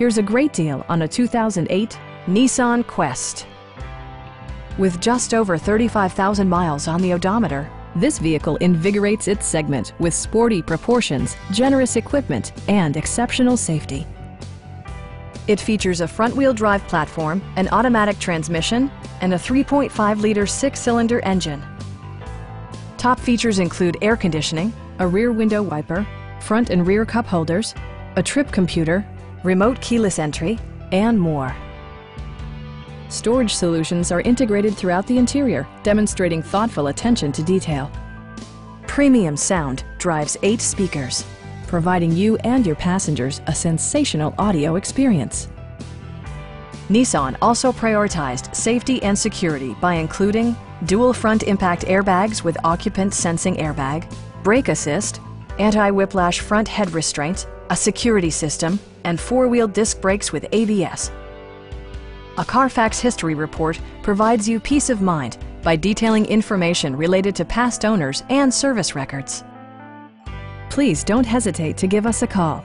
Here's a great deal on a 2008 Nissan Quest. With just over 35,000 miles on the odometer, this vehicle invigorates its segment with sporty proportions, generous equipment, and exceptional safety. It features a front-wheel drive platform, an automatic transmission, and a 3.5-liter six-cylinder engine. Top features include air conditioning, a rear window wiper, front and rear cup holders, a trip computer, remote keyless entry, and more. Storage solutions are integrated throughout the interior, demonstrating thoughtful attention to detail. Premium sound drives 8 speakers, providing you and your passengers a sensational audio experience. Nissan also prioritized safety and security by including dual front impact airbags with occupant sensing airbag, brake assist, anti-whiplash front head restraint, a security system, and four-wheel disc brakes with ABS. A Carfax history report provides you peace of mind by detailing information related to past owners and service records. Please don't hesitate to give us a call.